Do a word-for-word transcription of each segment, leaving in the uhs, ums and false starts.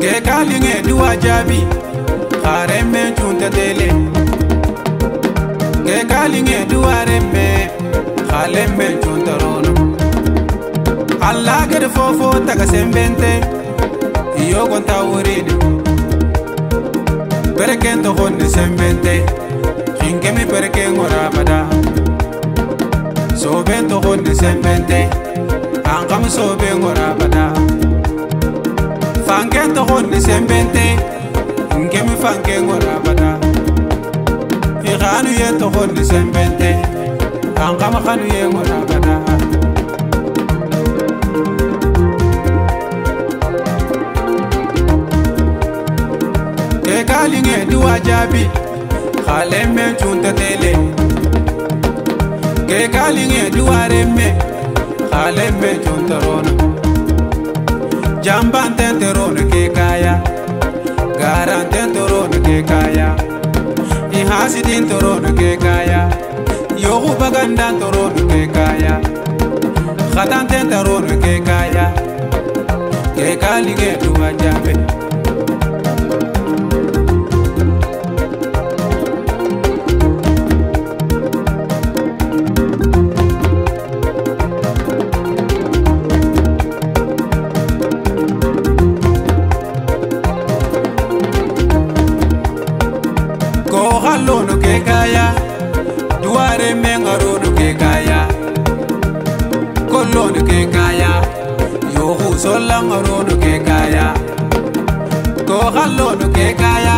Kéka linge dua jabi, hareme junta dele. Kéka linge dua reme, haleme junta rono. Allah gede fofo takasembente, iyo gonta uride. Perekento gonne sembente, ingemi perekengo rabada. Sobento gonne sembente, angam sobengo rabada. Fanken to hon sembente, ngemi fanken gorabada. Iranu ye to hon sembente, angama khanu ye gorabada. Kéka linge dua jabi, khaleme junta tele. Kéka linge dua reme, khaleme junta rona. Jamba tentero ne Kékaya, garan tentero ne Kékaya, ihasi tentero ne Kékaya, yoru baganda tentero ne Kékaya, khatan tentero ne Kékaya, Kéka linge dua jabi, Lono Kékaya, duare mengaro no Kékaya, kolono Kékaya, yohu solangaro no Kékaya, kohalo no Kékaya,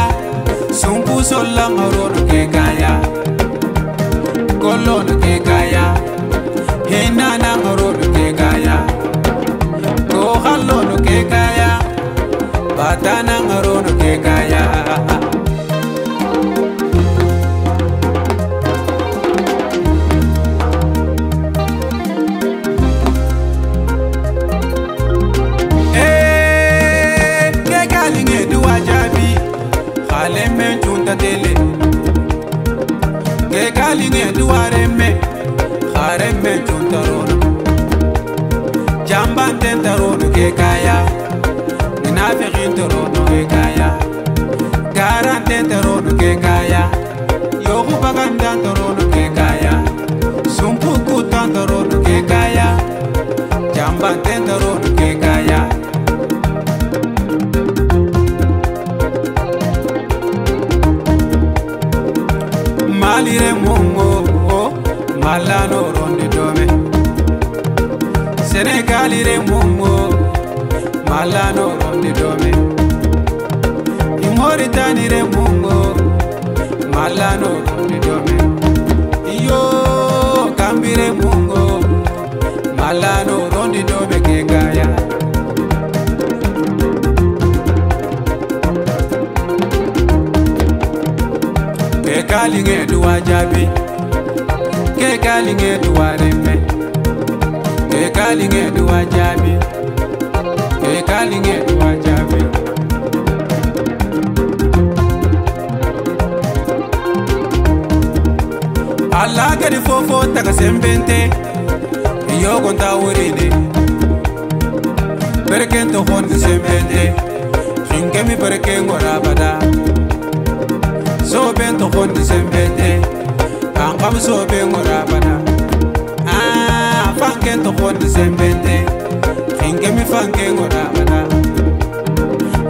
sumpu solangaro no Kékaya, kolono Kékaya, hinana ngaro no Kékaya, kohalo no Kékaya, batana ngaro no Kékaya. Kéka linge dua reme, hareme junta rono. Jamba tenta rono Kékaya, nafiri rono Kékaya, garan tenta rono Kékaya, yoru baganda rono Kékaya, sumpu kutanta rono Kékaya, jamba tenta rono Kékaya. Malire mungo, malano ronde dome. Senegalire mungo, malano ronde dome. Moritanire mungo, malano ronde dome. Yo, Gambire mungo, malano ronde dome Kékaya. Kéka linge dua jabi, Kéka linge dua reme, Kéka linge dua jabi, Kéka linge dua jabi. Allah gede fofo takasembente, iyo gonta uride. Perekento gonne sembente, ingemi perekengo rabada. Soben to hon sembente, angam soben gorabada. Ah, fanken to hon sembente, ingemi fanken gorabada.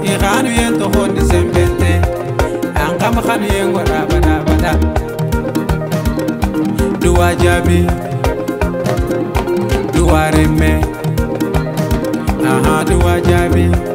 Iranu yen to hon sembente, angam khanu yen gorabada bada. Dua jabi, dua reme, aha dua jabi.